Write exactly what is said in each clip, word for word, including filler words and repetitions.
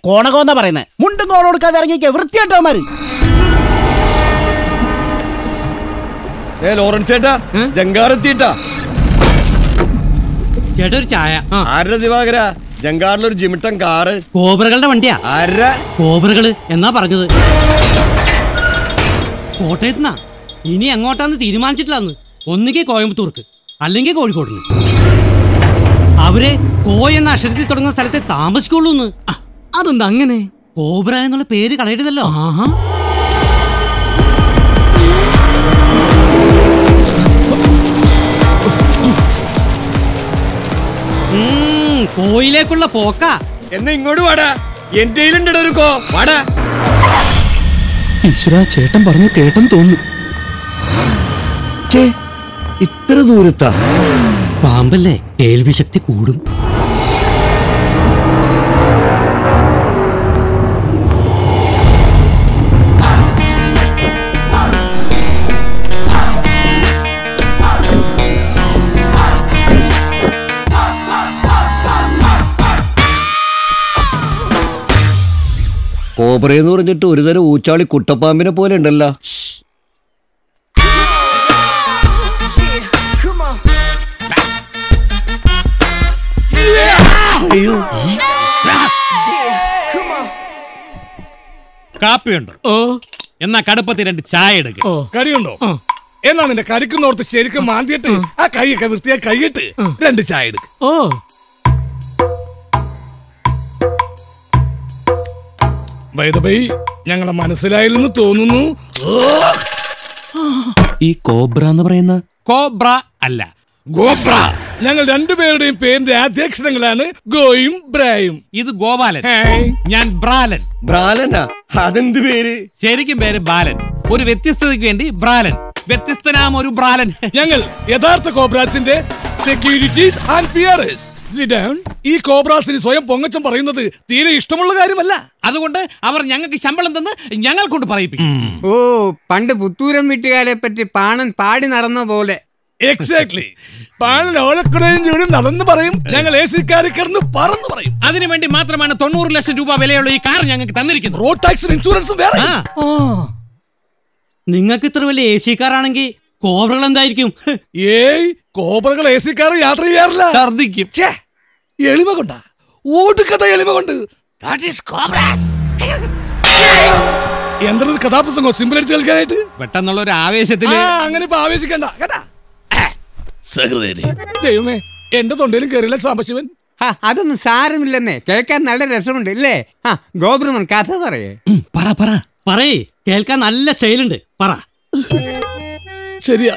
Cornago, the Marina, Mundago, Kazaki, Vertiato Marie. Hey, Lawrence Theta, Jangar Theta, Cheddar Chaya, Ada Divagra, Jangarlo, Jimitan Gar, Cobra, Ada, Cobra, and Napargo Potetna, Ini and not on the Tirimanchitlan, Oniki Koyam Turk, Alinki Gold Gordon. Avre, Koy and Ashadi Torna started Thomas Kulun. Adangane, Cobra and the Peri collected the law. Hm, Koyle Kula Poca, and then go to Ada, Yentil and Duruko, Ada. Insura Chetam Barney Tatum Tum. Che, Itradurita. Bambale, tail be shakti koodum. Cobra ennu paranjittu oru tharu oochali kuttapaambine pole undalla. Carpenter. Oh, in the Catapati and Child. Oh, Cariono. Oh, and on the Caricum or the Serica Mandiate, a Kayaka Kayate, then the child. Oh, by the way, young Manasilla Tonu. E Cobra and the Brainer. Cobra Allah. Cobra. ഞങ്ങൾ രണ്ടുപേരുടെയും പേരിന്റെ അധ്യക്ഷങ്ങളാണ് ഗോയും ബ്രയും ഇത് ഗോപാലൻ ഞാൻ ബ്രാലൻ ബ്രാലനാ അതെന്തു പേര് ശരിക്കും പേര് ബാലൻ ഒരു വ്യക്തിത്വത്തിനു വേണ്ടി ബ്രാലൻ വ്യക്തിത്വനാമ ഒരു ബ്രാലൻ ഞങ്ങൾ യഥാർത്ഥ കോബ്രാസിന്റെ സെക്യൂരിറ്റീസ് ആൻഡ് പിയർസ് സി ഡൗൺ ഈ കോബ്രാസിനെ സ്വയം പൊങ്ങച്ചം പറയുന്നത് തീരെ ഇഷ്ടമുള്ള കാര്യമല്ല അതുകൊണ്ട് അവർ ഞങ്ങൾക്ക് ശമ്പളം തന്ന് ഞങ്ങൾ കൊണ്ട് പറയിപ്പിക്കും ഓ പണ്ട് പുത്തൂരം വീട്ടുകാരെ പറ്റി പാണൻ പാടി നടന്ന പോലെ Exactly. Pan all the current during the London Barim, Yangalasi character, the Paran Barim. Adimenti Matraman, Tonur less to Bavelli car, Yangakan, road tax insurance. Ah, Ningakitraveli, Sikarangi, Cobra and Daikim. Yea, Cobra, Sikari, Atriella, Tardikim. Che, Yelimagunda. What to cut the Yelimagunda? That is Cobras. Under the Katapus and Simple Gate, but Tanolo Aves at the Anganipavis. Secretary, they may end up on Delicate Sabashiman. Ha, Adam Sarim Lene, Kelkan Alder Restaurant Delay. Ha, Government Cathedral. Para para, Pare, Kelkan Alla Sailend, Para Seria.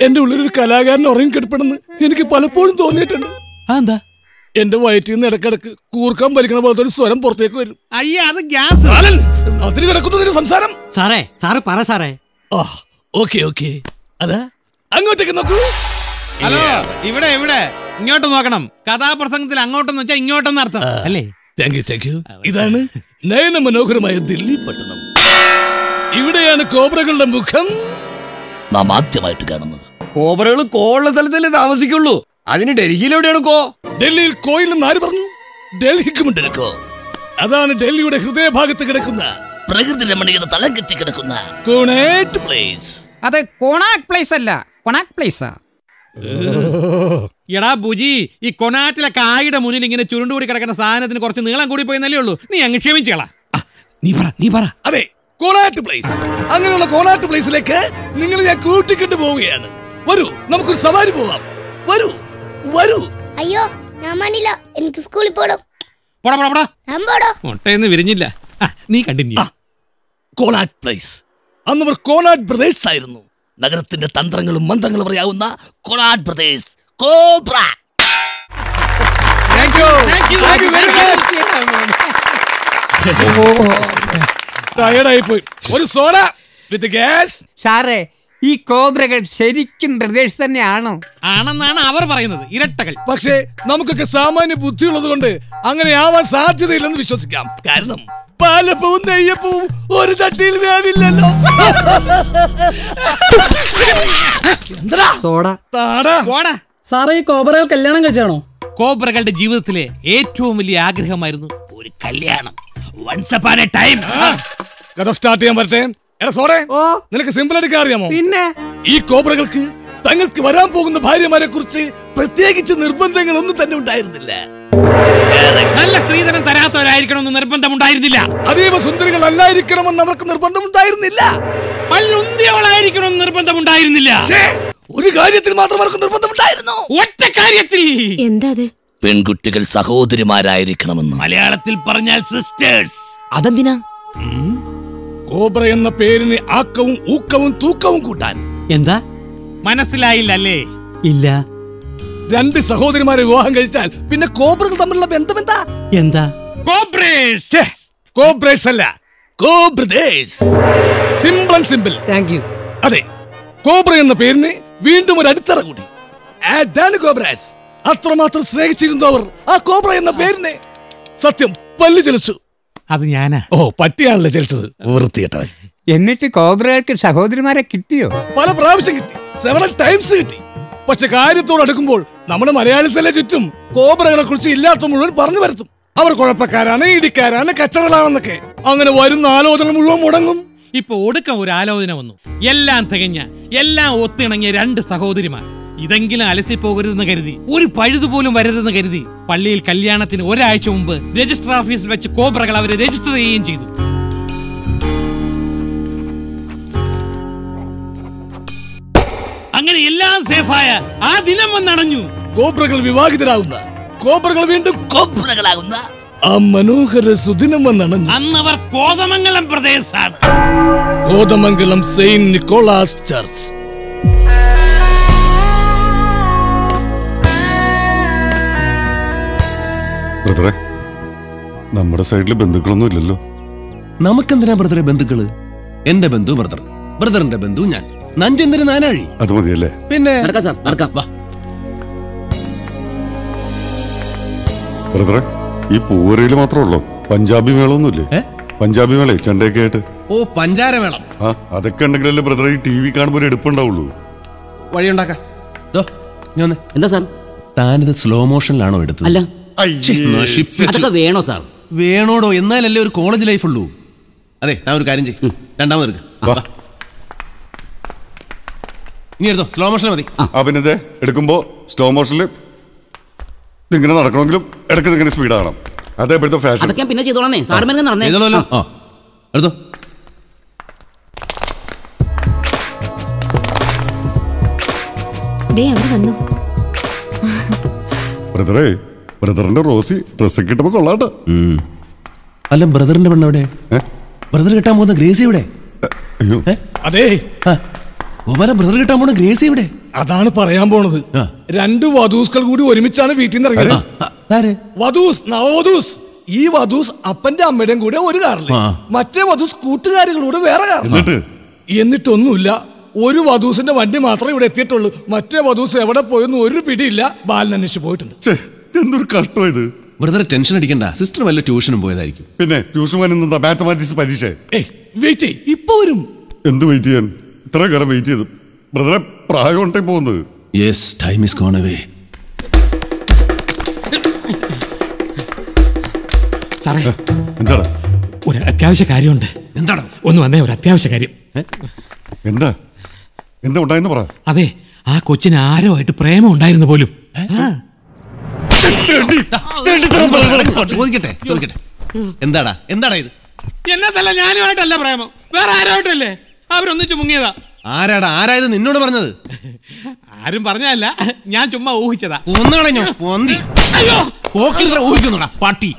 End of little Kalagan or Rinkapon, Hinkipalapon donated. Anda. End of white in the Kurkam, but about the Sorum Porteco. Aya, the gas. I'll deliver a good some Saram. Sare, Sara Parasare. Oh, okay, okay. Ada, I'm going to take a look. Hello, even there. You're to welcome. Kata person, the Langotan, the Chang, you're to Nartha. Thank you, thank you. Idan, Nayan Manokra, my Dilly Patanum. Even a Cobra and Bukam Mamati might get another. Cobra call as a little Amasiculu. I didn't tell you to go. Delhi coil and Narban, Delhi Kumdeko. Adan Delhi would have a pocket ticket. Pregnant the money of the Talaka ticket. Connacht place. At the Connacht place, Allah. Connacht place. Yada Buji, I connat like I the moon in a children to a sign at the Cortinella and Guripo in the Lulu. Niangichella Nibara, Nibara, away. Connat to place. I'm going to connat to place like a Ningle a cool ticket to Bovian. Varu, Namku Savaribo. Varu, Varu. Ayo, Namanilla, in school photo. Porabra, Amboda, Tain the Virginia. Ah, Ni continue. Connat place. I'm over Connat Brothers Siren. Nagarathin the Tantangal Mantangal Yauna, Cobra Brothers, Cobra. Thank you, thank you, thank you very much. ഒരു soda with gas. സാറേ, ഈ കോബ്രകൾ ശരിക്കും പ്രദേശത്ത് തന്നെയാണോ? ആണെന്നാണ് അവർ പറയുന്നത്, ഇരട്ടകൾ. പക്ഷേ നമുക്കൊക്കെ സാമാന്യ ബുദ്ധിയുള്ളത് കൊണ്ട് അങ്ങനെ ആവാൻ സാധ്യതയില്ലെന്ന് വിശ്വസിക്കാം. കാരണം പാലപ്പവും നെയ്യപ്പവും ഒരു ചട്ടിയിൽ വേവില്ലല്ലോ. സാറേ, ഈ കോബ്രകൾ കല്യാണം കഴിച്ചാണോ? കോബ്രകളുടെ ജീവിതത്തിലെ ഏറ്റവും വലിയ ആഗ്രഹമായിരുന്നു ഒരു കല്യാണം. Once upon a time. കഥ സ്റ്റാർട്ട് ചെയ്യാൻ പറ്റേ? എടാ സോറേ, നിനക്ക് സിമ്പിൾ ആയിട്ട് അറിയാമോ? പിന്നെ ഈ കോബ്രകൾക്ക് തങ്ങൾക്ക് വരാൻ പോകുന്ന ഭാര്യമാരെ കുറിച്ച് പ്രത്യേകിച്ച് നിർബന്ധങ്ങളൊന്നും തന്നെ ഉണ്ടായിരുന്നില്ല. നല്ല സ്ത്രീധനം തരാത്തവരായിരിക്കണമെന്ന് നിർബന്ധം ഉണ്ടായിരുന്നില്ല. അതേവ സുന്ദരികളല്ലായിരിക്കണമെന്ന് അവർക്ക് നിർബന്ധം ഉണ്ടായിരുന്നില്ല. പല്ലുന്തിയവളായിരിക്കണമെന്ന് നിർബന്ധം ഉണ്ടായിരുന്നില്ല. ഒരു കാര്യത്തിൽ മാത്രം അവർക്ക് നിർബന്ധം ഉണ്ടായിരുന്നു, ഒറ്റ കാര്യത്തിൽ. എന്താ? പെൺകുട്ടികൾ സഹോദരിമാരായിരിക്കണമെന്ന്. മലയാളത്തിൽ പറഞ്ഞാൽ സിസ്റ്റേഴ്സ്. അതെന്തിനാ? കോബ്ര എന്ന പേരിന് ആക്കവും ഊക്കവും തൂക്കവും കൂട്ടാൻ. എന്താ, മനസ്സിലായില്ലല്ലേ? ഇല്ല. രണ്ട് സഹോദരിമാരെ വിവാഹം കഴിച്ചാൽ പിന്നെ കോബ്രകൾ തമ്മിലുള്ള ബന്ധം എന്താ? എന്താ? കോബ്രേഴ്സ്. കോബ്രേഴ്സ് അല്ല, കോബ്രദേഴ്സ്. Simple and simple. Thank you. അതെ, കോബ്ര എന്ന പേരിന് വീണ്ടും ഒരു അടിത്തറ കൂടി. അതാണ് കോബ്രാസ്. അത്രമാത്രം സ്നേഹിച്ചിരുന്നു അവർ ആ കോബ്ര എന്ന പേരിനെ. സത്യം, പല്ല് ചലിച്ചു. അത് ഞാനാ. ഓ, പട്ടിയാണല്ലേ ചലിച്ചത്, വൃത്തികെട്ടവൻ. എന്നിട്ട് കോബ്രകൾക്ക് സഹോദരിമാരെ കിട്ടിയോ? പല പ്രാവശ്യം കിട്ടി, സെവറൽ ടൈംസ് കിട്ടി. പക്ഷെ കാര്യത്തോട് അടുക്കുമ്പോൾ നമ്മുടെ മലയാളികളെ ചുറ്റും കോബ്രകളെ കുറിച്ച് ഇല്ലാത്ത മുഴുവൻ പറഞ്ഞു വരുത്തും. അവർ കുഴപ്പക്കാരാണ്, ഇടിക്കാരാണ്, കച്ചറകളാണെന്നൊക്കെ. അങ്ങനെ വരുന്ന ആലോചന മുഴുവൻ മുടങ്ങും. ഇപ്പൊ ഒടുക്കം ഒരു ആലോചന വന്നു. എല്ലാം തികഞ്ഞ, എല്ലാം ഒത്തിണങ്ങിയ രണ്ട് സഹോദരിമാർ. ഇതെങ്കിലും അലസിപ്പോകരുതെന്ന് കരുതി, ഒരു പഴുതുപോലും വരരുതെന്ന് കരുതി, പള്ളിയിൽ കല്യാണത്തിന് ഒരാഴ്ച മുമ്പ് രജിസ്റ്റർ ഓഫീസിൽ വെച്ച് കോബ്രകൾ അവരെ രജിസ്റ്റർ ചെയ്യുകയും ചെയ്തു. അങ്ങനെ എല്ലാം സേഫായ ആ ദിനം വന്നടഞ്ഞു. കോബ്രകൾ വിവാഹിതരാകുന്ന, കോബ്രകൾ വീണ്ടും കോബ്രകളാകുന്ന ആ മനോഹര സുദിനം വന്നടഞ്ഞു. അന്നവർ കോതമംഗലം പ്രദേശത്താണ്. Kothamangalam Saint Nicholas church. നമ്മുടെ സൈഡില് ബന്ധുക്കളൊന്നും ഇല്ലല്ലോ. നമുക്കെന്തിനാ ബ്രദറെ ബന്ധുക്കള്? എന്റെ ബന്ധു ബ്രദർ, ബ്രദറിന്റെ ബന്ധു ഞാൻ, നഞ്ചേന്ദ്രൻ നാനാഴി. അത് മതിയല്ലേ? പിന്നെ ബ്രദറെ, ഈ പൂവരയിൽ മാത്രമേ ഉള്ളൂ, പഞ്ചാബി മേളൊന്നുമില്ലേ? പഞ്ചാബി മേളെ ചെണ്ടയൊക്കെ ആയിട്ട്. ഓ, പഞ്ചാരമേളം. ആ, അതൊക്കെ ഉണ്ടെങ്കിലല്ലേ ബ്രദറെ ഈ ടി വി കാണുമ്പോൾ എടുപ്പുണ്ടാവുള്ളൂ. വഴിയുണ്ടാക്കാം. താനിത് സ്ലോ മോഷനിലാണോ എടുത്തത്? അല്ല. അതൊക്കെ വേണോ സാർ? വേണോടോ, എന്നാലല്ലേ ഒരു കോളേജ് ലൈഫ് ഉള്ളൂ. അതെ, താൻ ഒരു കാര്യം ചെയ്യും, രണ്ടാമത് ഇനി എടുത്തോ, സ്ലോ മോഷൻ മതി. പിന്നെ എടുക്കുമ്പോ സ്ലോ മോഷനിൽ ഇതിങ്ങനെ നടക്കണമെങ്കിലും ഇടയ്ക്ക് ഇതിങ്ങനെ സ്പീഡ് ആകണം. അതെ, ഇപ്പോഴത്തെ ഫാഷൻ. പിന്നെ ചെയ്തോളന്നേ സാർമാരല്ലോ. ആ, എടുത്തോ. ബ്രദറേ, ബ്രദറിന്റെ റോസി ഡ്രസ് കിട്ടുമ്പോ കൊള്ളാട്ടോ. അല്ല, ബ്രദറിന്റെ പെണ്ണെവിടെ? ബ്രദർ കിട്ടാൻ പോകുന്ന ഗ്രേസി ഇവിടെ. അതെ, ഗോപാല, ബ്രദർ കിട്ടാൻ പോകുന്ന ഗ്രേസി ഇവിടെ. അതാണ് പറയാൻ പോണത്. രണ്ട് വധൂസുകൾ കൂടി ഒരുമിച്ചാണ് വീട്ടിൽ നിന്ന് ഇറങ്ങിയത്. വധൂസ്, നവവധൂസ്. ഈ വധൂസ് അപ്പന്റെ അമ്മയുടെയും കൂടെ ഒരു കാറില്, മറ്റേ വധൂസ് കൂട്ടുകാരികളൂടെ വേറെ കാറില്. എന്നിട്ടൊന്നുമില്ല, ഒരു വധൂസിന്റെ വണ്ടി മാത്രമേ ഇവിടെ എത്തിയിട്ടുള്ളൂ. മറ്റേ വധൂസ് എവിടെ പോയെന്ന് ഒരു പിടിയില്ല. ബാലൻ അന്വേഷിച്ച് പോയിട്ടുണ്ട്. എന്തൊരു കഷ്ടമായത്. ബ്രദറെ ടെൻഷൻ അടിക്കണ്ട, സിസ്റ്റർ വല്ല ട്യൂഷനും പോയതായിരിക്കും. പിന്നെ ട്യൂഷൻ പോകാൻ മാത്തമാറ്റിക്സ് പരീക്ഷ ഇപ്പൊ വരും. എന്ത് വെയിറ്റ് ചെയ്യാൻ, ഇത്ര കാലം വെയിറ്റ് ചെയ്തു. ബ്രദറെ, പ്രായം ഉണ്ടേ പോകുന്നത്. Yes, time is gone away. സാറേ, എന്താടാ? ഒരു അത്യാവശ്യ കാര്യമുണ്ട്. എന്താടാ? ഒന്ന് വന്നേ, ഒരു അത്യാവശ്യ കാര്യം. എന്താ എന്താ ഉണ്ടായെന്ന് പറ. അതെ, ആ കൊച്ചിന് ആരോ ആയിട്ട് പ്രേമം ഉണ്ടായിരുന്നു പോലും. എന്താടാ എന്താടാ ഇത്? എന്നതല്ല, ഞാനുമായിട്ടല്ല പ്രേമം, വേറെ ആരായിട്ടല്ലേ? അവരൊന്നിച്ചു മുങ്ങിയതാ. ആരാടാ? ആരായത് നിന്നോട് പറഞ്ഞത്? ആരും പറഞ്ഞല്ല, ഞാൻ ചുമ്മാ ഊഹിച്ചതാ. ഒന്നുകളഞ്ഞോ ഊഹിക്കുന്നുടാ പാട്ടി.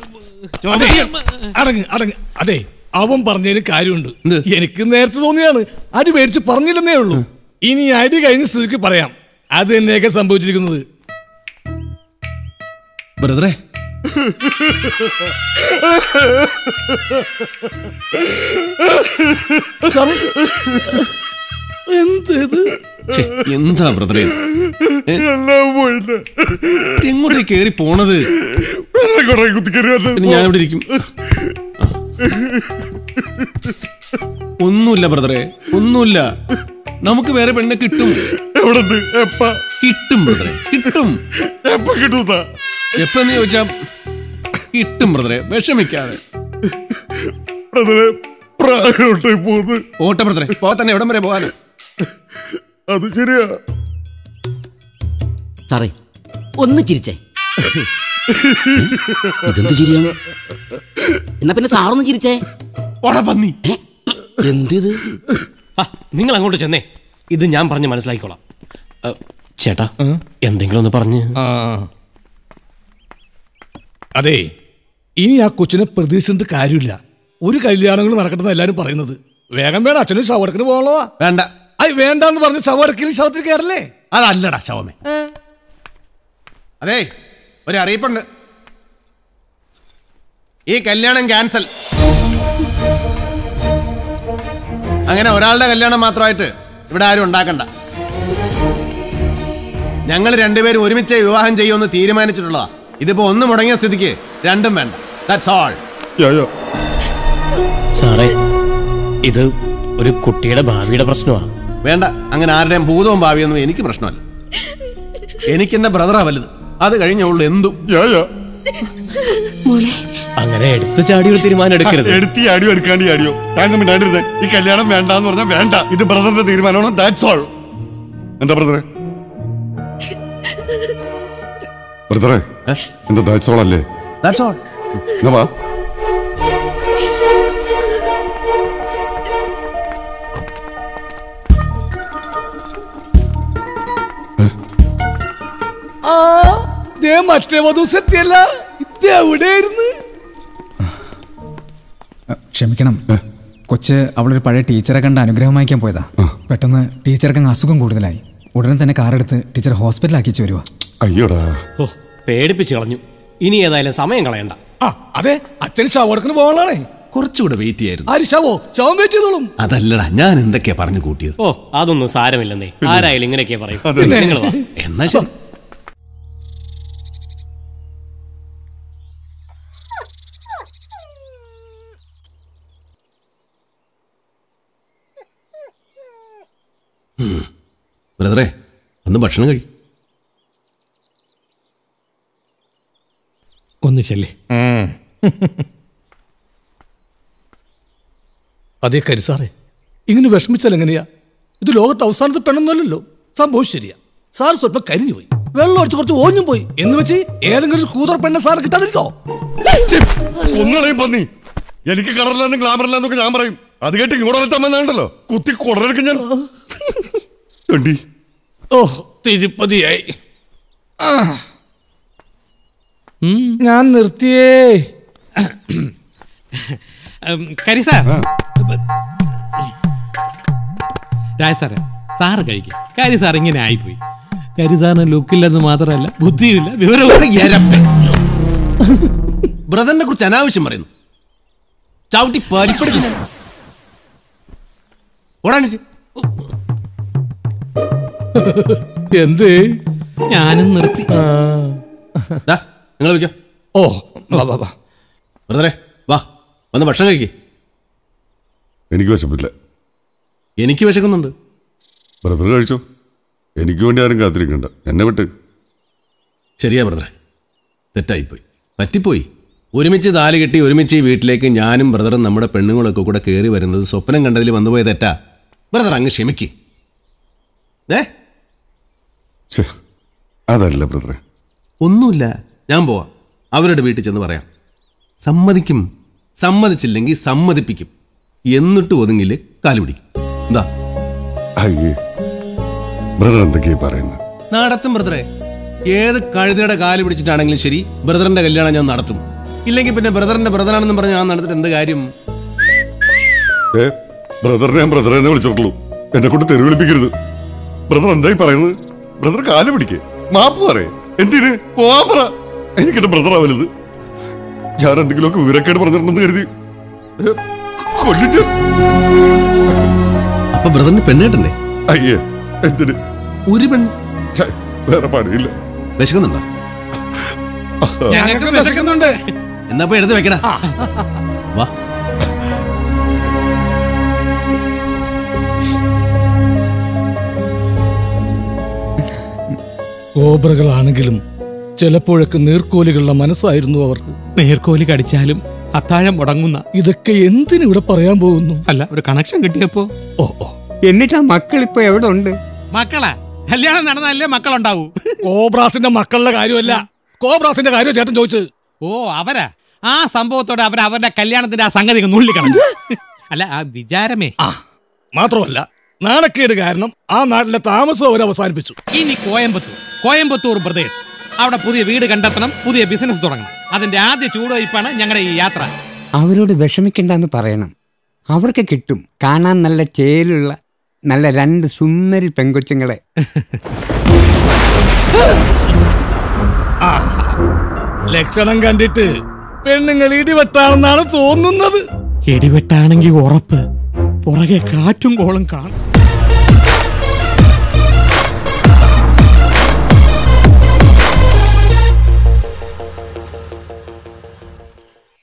അടങ്ങ് അടങ്ങ്. അതെ, അവൻ പറഞ്ഞതിന് കാര്യമുണ്ട്. എനിക്ക് നേരത്തെ തോന്നിയാണ്, അടി പേടിച്ച് പറഞ്ഞില്ലെന്നേ ഉള്ളൂ. ഇനി അടി കഴിഞ്ഞ സ്ഥിതിക്ക് പറയാം അത് തന്നെയൊക്കെ സംഭവിച്ചിരിക്കുന്നത്. ബ്രദറെ, എന്താ ബ്രദറെ എങ്ങോട്ടേ കേറി പോണത്? ഞാനിവിടെ ഇരിക്കും. ഒന്നുമില്ല ബ്രദറെ, ഒന്നുമില്ല. നമുക്ക് വേറെ പെണ്ണെ കിട്ടും. കിട്ടും ബ്രദറെ, കിട്ടും. എപ്പന്ന് ചോദിച്ചാ കിട്ടും ബ്രദറെ, വിഷമിക്കാതെ. ഓട്ടെ ബ്രദറെ, പോ തന്നെ. എവിടം വരെ പോകാൻ? അത് ശരിയാ സാറേ, ഒന്ന് ചിരിച്ചേ. ഇതെന്ത് ചിരിയാണ്? എന്നാ പിന്നെ സാറൊന്ന് ചിരിച്ചേ. ഓടാ പന്നി. എന്തിത്? നിങ്ങൾ അങ്ങോട്ട് ചെന്നേ, ഇത് ഞാൻ പറഞ്ഞ് മനസ്സിലാക്കിക്കോളാം. ചേട്ടാ എന്തെങ്കിലും ഒന്ന് പറഞ്ഞ്. അതെ, ഇനി ആ കൊച്ചിനെ പ്രതീക്ഷിച്ചിട്ട് കാര്യമില്ല. ഒരു കല്യാണങ്ങൾ നടക്കട്ടെന്ന് എല്ലാവരും പറയുന്നത്. വേഗം വേണം, അച്ഛനും ശവടക്കിന് പോകണോ? വേണ്ട. അത് വേണ്ടെന്ന് പറഞ്ഞ് ശവടക്കിന് ശവത്തിൽ കയറല്ലേ? അതല്ലടാ ശവമേ. അതെ, ഒരറിയിപ്പുണ്ട്. ഈ കല്യാണം ക്യാൻസൽ. അങ്ങനെ ഒരാളുടെ കല്യാണം മാത്രമായിട്ട് ഇവിടെ ആരും ഉണ്ടാക്കണ്ട. ഞങ്ങൾ രണ്ടുപേരും ഒരുമിച്ച് വിവാഹം ചെയ്യുമെന്ന് തീരുമാനിച്ചിട്ടുള്ളതാ. ഇതിപ്പോ ഒന്ന് മുടങ്ങിയ സ്ഥിതിക്ക് രണ്ടും വേണ്ട. That's all. സാറേ, ഇത് ഒരു കുട്ടിയുടെ ഭാവിയുടെ പ്രശ്നമാ. വേണ്ട, അങ്ങനെ ആരുടെയും ഭൂതവും ഭാവിയൊന്നും എനിക്ക് പ്രശ്നമല്ല. എനിക്കെന്റെ ബ്രദറാ വലുത്. അത് കഴിഞ്ഞുള്ളൂ എന്തും. അങ്ങനെ എടുത്ത് ചാടിയോ തീരുമാനം എടുക്കരുത്. എടുത്ത് ചാടിയോ എടുക്കാണ്ട് ചാടിയോ താങ്കൾ. ഈ കല്യാണം വേണ്ടെന്ന് പറഞ്ഞാൽ വേണ്ട. ഇത് ബ്രദറിന്റെ തീരുമാനമാണ്. That's all. എന്താ ബ്രദറെ? ബ്രദറെ എന്താ ദാറ്റ്സ് ഓൾ അല്ലേ? That's all. വാ. മറ്റേ വധുസത്യല്ല, ഇതെവിടെയായിരുന്നു? ക്ഷമിക്കണം കൊച്ച്, അവളൊരു പഴയ ടീച്ചറെ കണ്ട് അനുഗ്രഹം വാങ്ങിക്കാൻ പോയതാ. പെട്ടെന്ന് ടീച്ചർക്ക് അസുഖം കൂടുതലായി. ഉടനെ തന്നെ കാറെടുത്ത് ടീച്ചർ ഹോസ്പിറ്റലാക്കിച്ചു വരുവാ. അയ്യോടാ, പേടിപ്പിച്ചു കളഞ്ഞു. ഇനി ഏതായാലും സമയം കളയണ്ട. അതെ, അച്ഛൻ ശവടക്കിന് പോകാനാണേ. കുറച്ചുകൂടെ വെയിറ്റ് ചെയ്യായിരുന്നു. അതല്ലടാ, ഞാൻ എന്തൊക്കെയാ പറഞ്ഞു കൂട്ടിയത്. ഓ അതൊന്നും സാരമില്ലെന്നേ. ആരായാലും ഇങ്ങനെയൊക്കെയാ പറയും. എന്നാ ശരി. ബ്രദറെ ഒന്ന് ഭക്ഷണം കഴി. ഒന്ന് ചെല്ലേ. അതേ കരി സാറേ, ഇങ്ങനെ വിഷമിച്ചാൽ എങ്ങനെയാ? ഇത് ലോകത്ത് അവസാനത്തെ പെണ്ണൊന്നുമല്ലല്ലോ. സംഭവം ശരിയാ. സാർ സ്വല്പം കരിഞ്ഞു പോയി, വെള്ളം അടിച്ച് കുറച്ച് ഓഞ്ഞും പോയി എന്ന് വെച്ച് ഏതെങ്കിലും ഒരു കൂതറ പെണ്ണെ സാർ കിട്ടാതിരിക്കോ? പന്നി, എനിക്ക് കളറില്ലാന്ന് ഗ്ലാമറില്ലാന്നൊക്കെ ഞാൻ പറയും. അത് കേട്ട് ഇങ്ങോട്ടല്ലോ കുത്തി കൊടറെടുക്കും ഞാൻ. ഓ തിരുപ്പതിയായി. ഞാൻ നിർത്തിയേ. കരി സാർ, രാജ സാറേ, സാറ് കഴിക്കും. കരി സാർ ഇങ്ങനെ ആയിപ്പോയി. കരി സാറിന് ലുക്കില്ലെന്ന് മാത്രമല്ല, ബുദ്ധിയുമില്ല, വിവരമില്ല. ബ്രദറിനെ കുറിച്ച് അനാവശ്യം പറയുന്നു. ചവിട്ടി പരിപ്പെടുത്തില്ല. എന്തേ ഞാനും നിർത്തി. നിങ്ങൾ വിളിക്കോ. ഓ വാ വാ വാ ബ്രദറെ, വാ വന്ന് ഭക്ഷണം കഴിക്കേ. എനിക്ക് വിശപ്പില്ല. എനിക്ക് വിശക്കുന്നുണ്ട്. ബ്രദർ കഴിച്ചോ, എനിക്ക് വേണ്ടി ആരും കാത്തിരിക്കണ്ട. എന്നെ വിട്ട്. ശരിയാ ബ്രദറെ, തെറ്റായിപ്പോയി, പറ്റിപ്പോയി. ഒരുമിച്ച് താലി കെട്ടി ഒരുമിച്ച് ഈ വീട്ടിലേക്ക് ഞാനും ബ്രദറും നമ്മുടെ പെണ്ണുങ്ങളൊക്കെ കൂടെ കയറി വരുന്നത് സ്വപ്നം കണ്ടതിൽ വന്നുപോയ തെറ്റാ. ബ്രദർ അങ്ങ് ക്ഷമിക്ക്. അതല്ല ബ്രദറെ, ഒന്നുമില്ല. ഞാൻ പോവാം, അവരുടെ വീട്ടിൽ ചെന്ന് പറയാം. സമ്മതിക്കും, സമ്മതിച്ചില്ലെങ്കിൽ സമ്മതിപ്പിക്കും. എന്നിട്ട് ഒതുങ്ങില് കാല് പിടിക്കും. എന്താ ബ്രദർ എന്തൊക്കെയാ പറയുന്നത്? നടത്തും ബ്രദറെ. ഏത് കഴുതയുടെ കാല് പിടിച്ചിട്ടാണെങ്കിലും ശരി, ബ്രദറിന്റെ കല്യാണം ഞാൻ നടത്തും. ഇല്ലെങ്കിൽ പിന്നെ ബ്രദറിന്റെ ബ്രദറാണെന്നും പറഞ്ഞ് ഞാൻ നടത്തിട്ട് എന്ത് കാര്യം? ബ്രദറിനെ ഞാൻ ബ്രദറെ വിളിച്ചോളൂ. എന്നെ കൊണ്ട് തെറി വിളിപ്പിക്കരുത്. ബ്രദർ എന്തായി പറയുന്നത്? ബ്രദർ കാല് പിടിക്കേ, മാപ്പ് പറയേ. എന്തിന്? പോവാ പറ. എനിക്കെന്റെ ബ്രദറാ വലുത്. ഞാൻ എന്തെങ്കിലുമൊക്കെ വിവരക്കേട് പറഞ്ഞിട്ടുണ്ടെന്ന് കരുതി കൊല്ലിച്ചു. അപ്പൊ ബ്രദറിന് പെണ്ണേട്ടല്ലേ? അയ്യേ എന്തിന് ഒരു പെണ്ണ്? വേറെ പാടില്ല. വിശക്കുന്നുണ്ടോ? വിശക്കുന്നുണ്ട്. എന്നാ പോയി എടുത്ത് വെക്കണ. വാ കോബ്രകളാണെങ്കിലും ചിലപ്പോഴൊക്കെ നീർക്കോലികളുടെ മനസ്സായിരുന്നു അവർക്ക്. നീർക്കോലി കടിച്ചാലും അത്താഴം മുടങ്ങുന്ന ഇതൊക്കെ എന്തിനിവിടെ പറയാൻ പോകുന്നു? അല്ല, ഒരു കണക്ഷൻ കിട്ടിയപ്പോ. ഓ ഓ, എന്നിട്ടാ മക്കൾ ഇപ്പൊ എവിടെ ഉണ്ട്? മക്കളാ കല്യാണം നടന്നല്ലേ മക്കളുണ്ടാവൂ. കോബ്രാസിന്റെ മക്കളുടെ കാര്യമല്ല, കോബ്രാസിന്റെ കാര്യം ചേട്ടൻ ചോദിച്ചത്. ഓ അവരാ ആ സംഭവത്തോടെ അവർ അവരുടെ കല്യാണത്തിന്റെ ആ സംഗതി നുള്ളിക്കളഞ്ഞു. അല്ല ആ വിചാരമേ. ആ മാത്രമല്ല നാണക്കേട് കാരണം ആ നാട്ടിലെ താമസം അവർ അവസാനിപ്പിച്ചു. ഇനി കോയമ്പത്തൂർ കോയമ്പത്തൂർ പ്രദേശ്, അവിടെ പുതിയ വീട് കണ്ടെത്തണം, പുതിയ ബിസിനസ് തുടങ്ങണം. അതിന്റെ ആദ്യ ചൂടുവയ്പ്പാണ് ഞങ്ങളുടെ ഈ യാത്ര. അവരോട് വിഷമിക്കണ്ടെന്ന് പറയണം, അവർക്ക് കിട്ടും. കാണാൻ നല്ല ചേലുള്ള നല്ല രണ്ട് സുന്ദരി പെൺകൊച്ചുങ്ങളെ. ലക്ഷണം കണ്ടിട്ട് പെണ്ണുങ്ങൾ ഇടിവെട്ടാണെന്നാണ് തോന്നുന്നത്. ഇടിവെട്ടാണെങ്കിൽ ഉറപ്പ് പുറകെ കാറ്റും കോളും കാണും.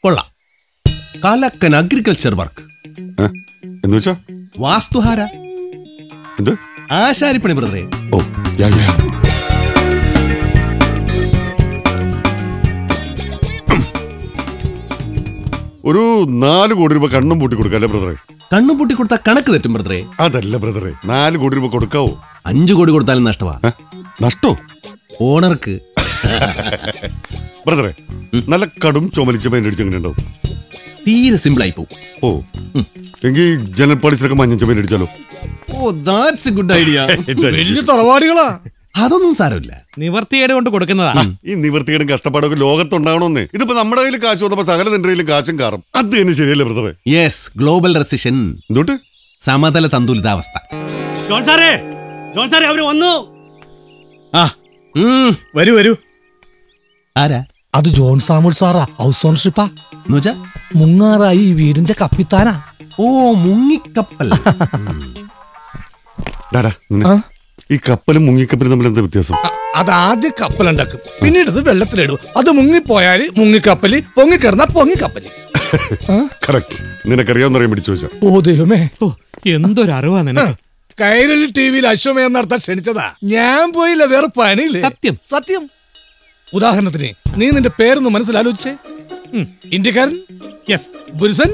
കൊള്ളാം. കാലക്കൻ അഗ്രികൾച്ചർ വർക്ക് എന്നുവെച്ചാ വാസ്തുഹാര ആശാരിപ്പണി ബ്രദറെ. ഓ യാ യാ. ഒരു നാല് കോടി രൂപ കണ്ണും പൂട്ടി കൊടുക്കല്ലേ ബ്രദറെ? കണ്ണും പൂട്ടി കൊടുത്താൽ കണക്ക് തെറ്റും ബ്രദറെ. അതല്ല ബ്രദറെ, നാല് കോടി രൂപ കൊടുക്കാവോ? അഞ്ചു കോടി കൊടുത്താലും നഷ്ടമാ. നഷ്ടോ? ഓണർക്ക് ബ്രദറെ നല്ല കടും ചുമലിച്ച പെയിന്റ് അടിച്ചെങ്ങനെ ഉണ്ടാവും? തീരെ സിമ്പിൾ ആയി പോകും. ഓ എങ്കിൽ ജനൽ പോളിസിലൊക്കെ മഞ്ഞ പെയിന്റ് അടിച്ചാലോ? Oh that's a good idea. വലിയ തറവാടികളാ. അതൊന്നും സാരമില്ല, നിവർത്തികേട് കൊണ്ട് കൊടുക്കുന്നതാ. ഈ നിവർത്തികേടും കഷ്ടപ്പാടൊക്കെ ലോകത്തുണ്ടാകണമെന്ന്. ഇതിപ്പോ നമ്മുടെ കയ്യിൽ കാശ് വന്നപ്പോ സകല നിന്റെ കാശും കാറും. അത് തന്നെ ശരിയല്ലേ ബ്രദറെ? Yes, global recession. എന്തോട്ട് സമതല തന്തുലിതാവസ്ഥ. ജോൺ സാറേ, ജോൺ സാറേ അവര് വന്നു. ആ വരൂ വരൂ. ആരാ അത്? ജോൺ സാമുൽ സാറാ, ഹൗസ് ഓണർഷിപ്പാ. മുങ്ങാറായി ഈ വീടിന്റെ കപ്പിത്താനാ. ഓ മുങ്ങിക്കപ്പൽ. ഈ കപ്പലും മുങ്ങിക്കപ്പലും തമ്മിൽ എന്താ വ്യത്യാസം? അതാദ്യം കപ്പൽ ഉണ്ടാക്കും, പിന്നീട് അത് വെള്ളത്തിലിടും. അത് മുങ്ങിപ്പോയാല് മുങ്ങിക്കപ്പല്, പൊങ്ങിക്കിടന്ന പൊങ്ങിക്കപ്പല്. കറക്റ്റ്. നിനക്കറിയാവുന്നറിയാൻ പിടിച്ചു വെച്ചാ. ഓ ദൈവമേ, എന്തൊരു അറിവാ നിനക്ക്. കൈരൽ ടിവിയിൽ അശ്വമേധം നടത്താൻ ക്ഷണിച്ചതാ ഞാൻ. പോയില്ല, വേറെ പണിയില്ല. സത്യം സത്യം. ഉദാഹരണത്തിന് നീ നിന്റെ പേരൊന്ന് മനസ്സിലാലോചിച്ചേ. ഇന്ത്യക്കാരൻ? യെസ്. പുരുഷൻ?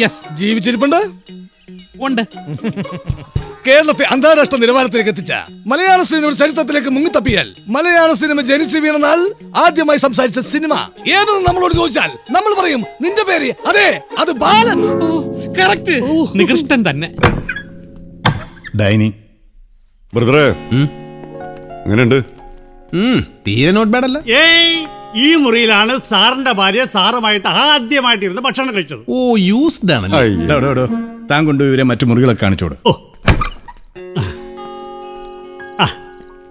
യെസ്. ജീവിച്ചിരിപ്പുണ്ട്? ഉണ്ട്. കേരളത്തെ അന്താരാഷ്ട്ര നിലവാരത്തിലേക്ക് എത്തിച്ച മലയാള സിനിമയുടെ ചരിത്രത്തിലേക്ക് മുങ്ങിത്തപ്പിയാൽ, മലയാള സിനിമ ജനിച്ചു വീണെന്നാൽ ആദ്യമായി സംസാരിച്ച സിനിമ ഏതെന്ന് നമ്മളോട് ചോദിച്ചാൽ നമ്മൾ പറയും നിന്റെ പേര്. അതെ, അത് ബാലൻ. കറക്റ്റ്, നികൃഷ്ടൻ തന്നെ. ഡൈനിങ് ബ്രദറെ എങ്ങനെയുണ്ട്? ഈ മുറിയിലാണ് സാറിന്റെ ഭാര്യ സാറുമായിട്ട് ആദ്യമായിട്ടിരുന്ന് ഭക്ഷണം കഴിച്ചത്. ഓ യൂസ്ഡ് ആണല്ലോ. താൻ കൊണ്ടുപോയി മറ്റു മുറികളൊക്കെ കാണിച്ചോട്. ഓ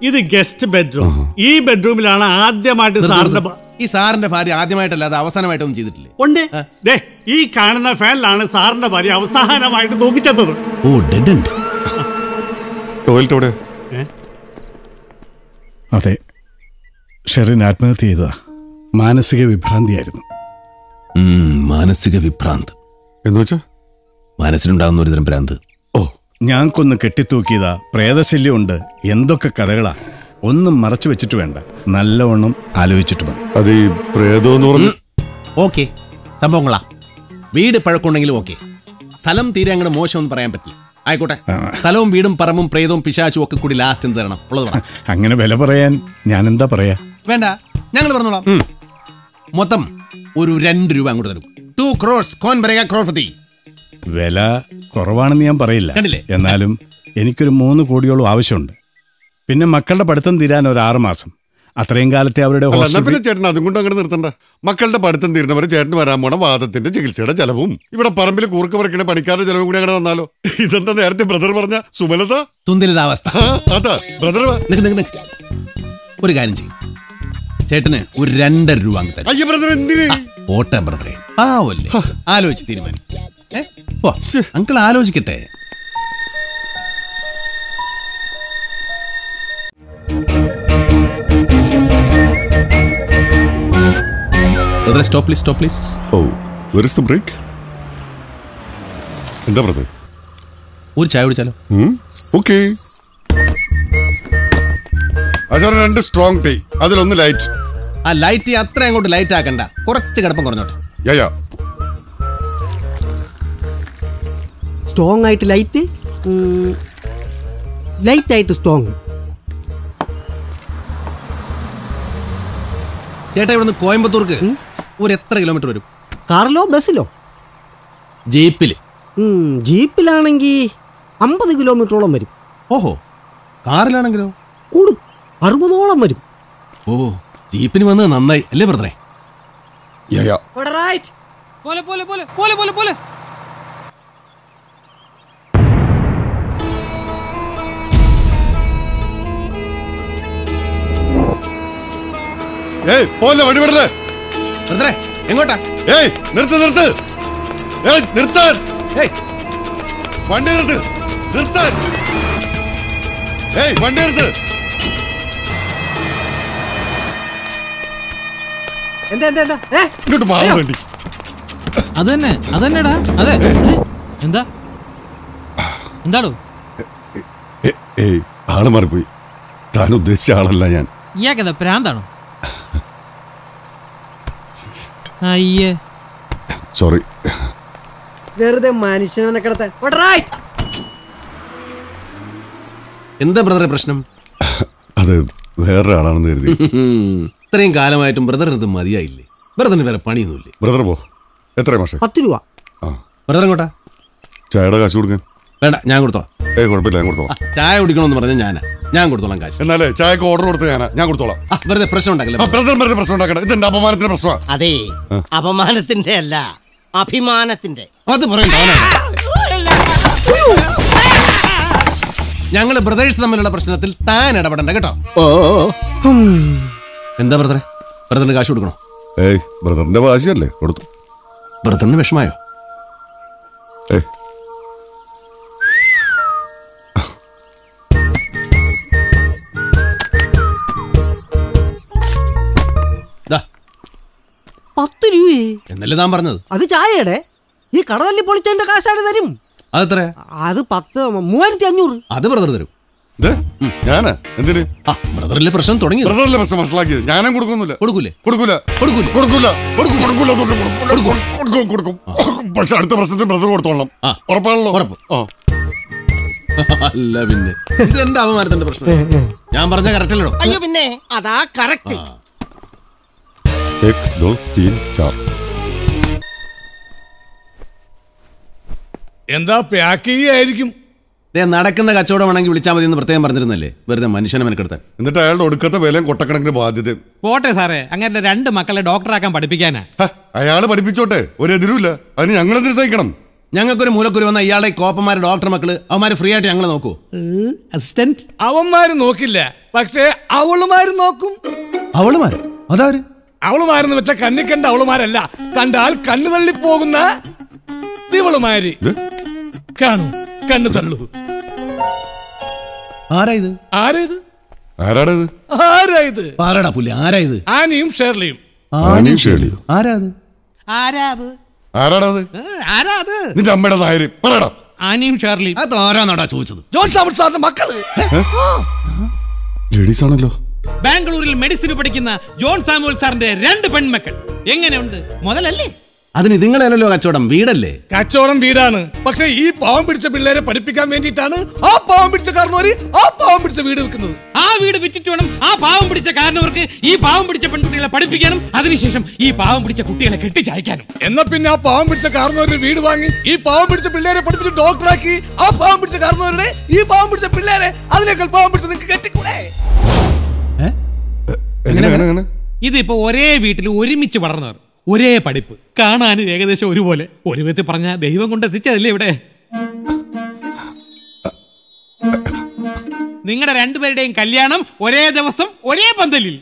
ഇത് ഗസ്റ്റ് ബെഡ്റൂം. ഈ ബെഡ്റൂമിലാണ് ആദ്യമായിട്ട് സാറിന്റെ ഈ സാറിന്റെ ഭാര്യ ആദ്യമായിട്ടല്ലാതെ അവസാനമായിട്ടൊന്നും ചെയ്തിട്ടില്ലേ? ഉണ്ട്. ഈ കാണുന്ന ഫാനിലാണ് സാറിന്റെ ഭാര്യ അവസാനമായിട്ട് തൂക്കിച്ചെത്തത്. Oh dead end. ടോയ്ലറ്റ്? അതെ, ഷെറിൻ ആത്മഹത്യ ചെയ്തതാ. മാനസിക വിഭ്രാന്തിയായിരുന്നു. മാനസിക വിഭ്രാന്ത് എന്നുവെച്ചാ മനസ്സിലുണ്ടാകുന്ന ഒരുതരം ഭ്രാന്ത്. ഓ ഞാൻ കൊന്ന് കെട്ടിത്തൂക്കിയതാ, പ്രേതശല്യമുണ്ട്, എന്തൊക്കെ കഥകളാ. ഒന്നും മറച്ചു വെച്ചിട്ട് വേണ്ട, നല്ലവണ്ണം ആലോചിച്ചിട്ട് വേണം. അത് ഈ പ്രേതമെന്ന് പറഞ്ഞു ഓക്കെ സംഭവങ്ങളാ. വീട് പഴക്കമുണ്ടെങ്കിലും ഓക്കെ, സ്ഥലം തീരെ അങ്ങനെ മോശമൊന്നും പറയാൻ പറ്റില്ല. ആയിക്കോട്ടെ, സ്ഥലവും വീടും പറമ്പും പ്രേതവും പിശാച്ചും ഒക്കെ കൂടി ലാസ്റ്റ് എന്ത് തരണം ഉള്ളത് പറ. അങ്ങനെ വില പറയാൻ ഞാൻ എന്താ പറയാ? വേണ്ട, ഞങ്ങൾ പറഞ്ഞോളാം. മൊത്തം ഒരു രണ്ട് രൂപ അങ്ങോട്ട് തരും. ടു ക്രോസ് കോൻ വരേഗ ക്രോർപതി. വില കുറവാണെന്ന് ഞാൻ പറയില്ല, എന്നാലും എനിക്കൊരു മൂന്ന് കോടിയോളം ആവശ്യമുണ്ട്. പിന്നെ മക്കളുടെ പഠിത്തം തീരാൻ ഒരു ആറ് മാസം അത്രയും കാലത്തെ അവരുടെ. പിന്നെ ചേട്ടൻ അതുകൊണ്ട് അങ്ങനെ നിർത്തണ്ട. മക്കളുടെ പഠിത്തം തീരുന്നവരെ ചേട്ടൻ വരാൻ പോണ വാദത്തിന്റെ ചികിത്സയുടെ ചെലവും ഇവിടെ പറമ്പിൽ കൂർക്ക് പറക്കണ പണിക്കാരുടെ ചെലവും കൂടി അങ്ങനെ വന്നാലോ? ഇതെന്താ നേരത്തെ ബ്രദർ പറഞ്ഞ സുമലത തുന്തിലിതാവസ്ഥ. അതാ ബ്രദർ. ഒരു കാര്യം ചെയ്യും, ചേട്ടന് ഒരു രണ്ടര രൂപ. പോട്ടാൻ പറഞ്ഞേ. ആവല്ലേ ആലോചിച്ച് തീരുമാനം. അങ്കിൾ ആലോചിക്കട്ടെ. Stop please, stop please. Oh, where is the break? എന്താ പറഞ്ഞേ? ഒരു ചായ കുടിച്ചാലോ? ഓക്കെ. അച്ചാർ രണ്ട് സ്ട്രോങ് ടീ, അതിലൊന്ന് ലൈറ്റ്. ആ ലൈറ്റ് ടീ അത്ര അങ്ങോട്ട് ലൈറ്റ് ആക്കണ്ട, കുറച്ച് കടുപ്പം കുറഞ്ഞോട്ടെ. Yeah yeah. സ്ട്രോങ് ആയിട്ട് ലൈറ്റ്, ലൈറ്റ് ആയിട്ട് സ്ട്രോങ്. ചേട്ടാ ഇവിടുന്ന് കോയമ്പത്തൂർക്ക് ഒരു എത്ര കിലോമീറ്റർ വരും? കാറിലോ ബസ്സിലോ? ജീപ്പിൽ. ജീപ്പിലാണെങ്കിൽ അമ്പത് കിലോമീറ്ററോളം വരും. ഓഹോ. കാറിലാണെങ്കിലോ? കൂടും, അറുപതോളം വരും. ഓ, ജീപ്പിന് വന്നത് നന്നായി അല്ലേ ബ്രദറെ? എങ്ങോട്ടാ? ഏയ് നിർത്ത് നിർത്ത്, ഏയ് നിർത്താൻ, ഏയ് വണ്ടി നിർത്ത്, നിർത്താൻ, ഏയ് വണ്ടി നിർത്ത്. എന്താ എന്താ എന്താ? ഏ ഇങ്ങോട്ട് മാറി വണ്ടി. അത് തന്നെ അത് തന്നെടാ. അതെ എന്താ എന്താടോ? ഏയ് ആള് മാറിപ്പോയി, താൻ ഉദ്ദേശിച്ച ആളല്ല ഞാൻ. ഇയാൾക്കെന്താ പ്രാന്താണോ? അയ്യേ സോറി, വെറുതെ മനുഷ്യനെ കിടത്താൻ. എന്താ ബ്രദറെ പ്രശ്നം? അത് വേറൊരാളാണെന്ന് കരുതി. ഇത്രയും കാലമായിട്ടും ബ്രദറിനത് മതിയായില്ലേ? ബ്രദറിന് വേറെ പണിയൊന്നുമില്ലേ? ബ്രദർ പോ. എത്ര മാഷേ? പത്ത് രൂപ. ബ്രദർ എങ്ങോട്ടാ? ചായയുടെ കാശ് കൊടുക്കാൻ. വേണ്ട, ഞാൻ കൊടുത്തോളാം. ഏ കുഴപ്പമില്ല, ഞാൻ കൊടുത്തോളാം. ചായ കുടിക്കണമെന്ന് പറഞ്ഞാൽ ഞാനാ, ഞാൻ കൊടുത്തോളാം കാശ്. എന്നാലേ ചായക്ക് ഓർഡർ കൊടുത്ത് ഞാനാ, ഞാൻ കൊടുത്തോളാം. വെറുതെ പ്രശ്നം ഉണ്ടാക്കില്ല ബ്രദർ, വെറുതെ പ്രശ്നം ഉണ്ടാക്കണ്ട. ഇതെന്റെ അപമാനത്തിന്റെ പ്രശ്നമാണ്. അതെ, അപമാനത്തിന്റെ അല്ല, അഭിമാനത്തിന്റെ. അത് പറയണ്ട. ഞങ്ങള് ബ്രദേഴ്സ് തമ്മിലുള്ള പ്രശ്നത്തിൽ താൻ ഇടപെടണ്ട കേട്ടോ. എന്താ ബ്രദറെ, ബ്രദറിന് കാശ് കൊടുക്കണോ? ഏയ് ബ്രദറിന്റെ വാശിയല്ലേ, കൊടുത്തു. ബ്രദറിന് വിഷമായോ? പത്ത് രൂപയെ എന്നല്ലേ താൻ പറഞ്ഞത്? അത് ചായയുടെ ഈ കടതല്ലി പൊളിച്ചതിന്റെ കാശാണ് തരും. അതെത്ര? അത് പത്ത്, മൂവായിരത്തി അഞ്ഞൂറ്. അത് ബ്രദർ തരും. ബ്രദറിന്റെ പ്രശ്നം തുടങ്ങി. ബ്രദറിന്റെ പ്രശ്നം മനസ്സിലാക്കിയത് ഞാനും കൊടുക്കുന്നില്ല. കൊടുക്കൂലേ? കൊടുക്കൂല കൊടുക്കൂല കൊടുക്കൂല കൊടുക്കും. പക്ഷെ അടുത്ത പ്രശ്നത്തിന് ബ്രദർ കൊടുത്തോളാം. ഉറപ്പാണല്ലോ? ഉറപ്പ്. അല്ല പിന്നെ ഇതെന്റെ അപമാനത്തിന്റെ പ്രശ്നം. ഞാൻ പറഞ്ഞ കറക്റ്റ് അല്ലോ? അയ്യോ പിന്നെ അതാ കറക്റ്റ്. എന്താ പാക്ക് ചെയ്യായിരിക്കും? നടക്കുന്ന കച്ചവടമാണെങ്കിൽ വിളിച്ചാൽ മതി എന്ന് പ്രത്യേകം പറഞ്ഞിരുന്നല്ലേ, വെറുതെ മനുഷ്യനെ മെനക്കെടുത്താൻ. എന്നിട്ട് അയാളുടെ ഒടുക്കത്തെ വിലയും കൊട്ടക്കണക്കിന് ബാധ്യത. പോട്ടെ സാറേ, അങ്ങനെ രണ്ട് മക്കളെ ഡോക്ടറാക്കാൻ പഠിപ്പിക്കാനാ? അയാള് പഠിപ്പിച്ചോട്ടെ, ഒരു എതിരുമില്ല. അതിന് ഞങ്ങളെതിര് സഹിക്കണം? ഞങ്ങൾക്കൊരു മൂലക്കുരു വന്ന ഇയാളെ കോപ്പന്മാര് ഡോക്ടർ മക്കള് അവന്മാര് ഫ്രീ ആയിട്ട് ഞങ്ങളെ നോക്കൂ? അസിസ്റ്റന്റ് അവന്മാര് നോക്കില്ല, പക്ഷേ അവളുമാര് നോക്കും. അവളുമാര്? അതാര് അവളുമാരെന്ന് വെച്ചാൽ കണ്ണി കണ്ട അവളുമാരല്ല, കണ്ടാൽ കണ്ണു തള്ളി പോകുന്ന ദിവളുമാര്. കാണൂ, കണ്ണു തള്ളൂ. ആരായത്? ആരായത്? ആരാടത്? ആരായത്? പാറടാ പുലി. ആരായത്? ആനിയും ഷേർലിയും. ആനിയും ഷേർലിയും. ആരാത്? ആരാത്? ആരാടത്? ആരാത്? നിന്റെ അമ്മയുടെ നായര്. പറയടാ. ആനിയും ഷേർലിയും. അത് ആരാണോടാ ചോദിച്ചത്? ജോൺ സാമുൽ സാറിന്റെ മക്കള്. ലേഡീസ് ആണല്ലോ. ബാംഗ്ലൂരിൽ മെഡിസിൻ പഠിക്കുന്ന ജോൺ സാമുൽ സാറിന്റെ രണ്ട് പെൺമക്കൾ. എങ്ങനെയുണ്ട്? മുതലല്ലേ? അതിന് നിങ്ങളല്ലോ കച്ചവടം. വീടല്ലേ? കച്ചവടം വീടാണ്, പക്ഷെ ഈ പാവം പിടിച്ച പിള്ളേരെ പഠിപ്പിക്കാൻ വേണ്ടിയിട്ടാണ് ആ പാവം പിടിച്ച കാരണവര് ആ പാവം പിടിച്ച വീട് വെക്കുന്നത്. ആ വീട് വിറ്റിട്ട് വേണം ആ പാവം പിടിച്ച കാരണവർക്ക് ഈ പാവം പിടിച്ച പെൺകുട്ടികളെ പഠിപ്പിക്കാനും അതിനുശേഷം ഈ പാവം പിടിച്ച കുട്ടികളെ കെട്ടിച്ചയക്കാനും. എന്നാ പിന്നെ ആ പാവം പിടിച്ച കാരണവരുടെ വീട് വാങ്ങി ഈ പാവം പിടിച്ച പിള്ളേരെ പഠിപ്പിച്ച് ഡോക്ടറാക്കി ആ പാവം പിടിച്ച കാരണവരുടെ ഈ പാവം പിടിച്ച പിള്ളേരെ അതിനേക്കാൾ പാവം പിടിച്ച നിങ്ങൾക്ക് കെട്ടിക്കൂടെ? ഇതിപ്പോ ഒരേ വീട്ടിൽ ഒരുമിച്ച് വളർന്നവർ, ഒരേ പഠിപ്പ്, കാണാനും ഏകദേശം ഒരുപോലെ. ഒരു വിധത്തിൽ പറഞ്ഞ ദൈവം കൊണ്ട് എത്തിച്ചതല്ലേ ഇവിടെ? നിങ്ങളുടെ രണ്ടുപേരുടെയും കല്യാണം ഒരേ ദിവസം ഒരേ പന്തലിൽ.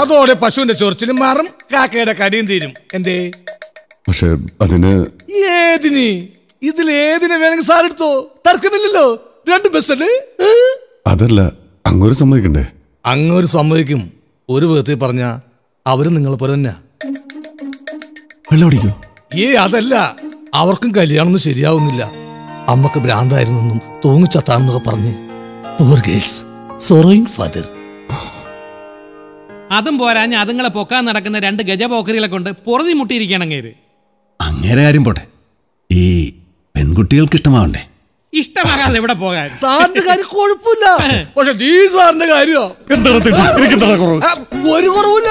അതോടെ പശുവിന്റെ ചൊറിച്ചിലും മാറും, കാക്കയുടെ കടിയും തീരും. എന്തേ പക്ഷെ അതിന് ഏതിന് ഇതിൽ ഏതിനെ വേണമെങ്കിൽ സാർ എടുത്തോ, തർക്കമില്ലല്ലോ. രണ്ട് ബെസ്റ്റ് അല്ലേ? അതല്ല, അങ്ങോട്ട് സമ്മതിക്കണ്ടേ? അങ്ങോട്ട് സമ്മതിക്കും. ഒരു വിധത്തിൽ പറഞ്ഞ അവരും നിങ്ങളെ പോലെ തന്നെയാ. വെള്ളമടിക്കോ? ഏ അതല്ല, അവർക്കും കല്യാണമൊന്നും ശരിയാവുന്നില്ല. അമ്മക്ക് ഭ്രാന്തായിരുന്നെന്നും തൂങ്ങിച്ചത്താണെന്നൊക്കെ പറഞ്ഞ് പൂവർ ഗേൾസ് സോറോയിങ് ഫാദർ. അതും പോരാഞ്ഞ് അതുങ്ങളെ പൊക്കാൻ നടക്കുന്ന രണ്ട് ഗജപോക്കറികളെ കൊണ്ട് പൊറുതി മുട്ടിയിരിക്കുകയാണ് അങ്ങേര്. അങ്ങേരെ കാര്യം പോട്ടെ, ഈ പെൺകുട്ടികൾക്ക് ഇഷ്ടമാവണ്ടേ? ഇഷ്ടമാകാതെ എവിടെ പോകാൻ? സാറിന്റെ കാര്യം കുഴപ്പമില്ല, പക്ഷെ ഈ സാറിന്റെ കാര്യോ ഒരു കുറവില്ല.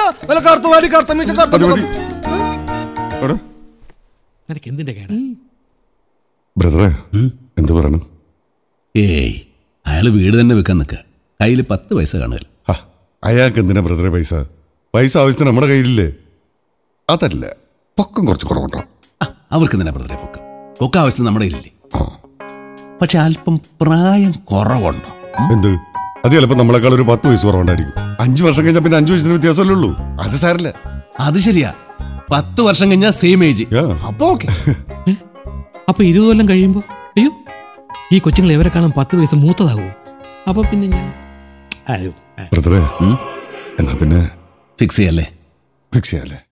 ഏയ് അയാള് വീട് തന്നെ വെക്കാൻ നിക്ക, കയ്യില് പത്ത് പൈസ കാണുക. അയാൾക്ക് എന്തിനാ ബ്രദറെ പൈസ? പൈസ ആവശ്യത്തിന് നമ്മുടെ കയ്യിലില്ലേ? അതല്ല, പൊക്കം കുറച്ച് കുറവുണ്ടോ? അവർക്ക് എന്തിനാ ബ്രദറെ പൊക്കം? പൊക്കം ആവശ്യത്തിന് നമ്മുടെ കയ്യിലില്ലേ? പക്ഷെ അല്പം പ്രായം കുറവുണ്ടോ? എന്ത് അത് ചിലപ്പോൾ നമ്മളെക്കാൾ ഒരു പത്ത് വയസ്സ് കുറവുണ്ടായിരിക്കും. അഞ്ചു വർഷം കഴിഞ്ഞാൽ പിന്നെ അഞ്ചു വയസ്സിന് വ്യത്യാസമല്ലേ ഉള്ളൂ. അത് സാറില്ല. അത് ശരിയാ, പത്ത് വർഷം കഴിഞ്ഞാൽ സെയിം ഏജ്. അപ്പൊ ഓക്കെ. അപ്പൊ ഇരുപത് കൊല്ലം കഴിയുമ്പോ അയ്യോ ഈ കൊച്ചുങ്ങൾ എവരെ കാണാൻ പത്ത് വയസ്സ് മൂത്തതാകുമോ? അപ്പൊ പിന്നെ ഞാൻ എന്നാ പിന്നെ ഫിക്സ് ചെയ്യല്ലേ? ഫിക്സ് ചെയ്യല്ലേ?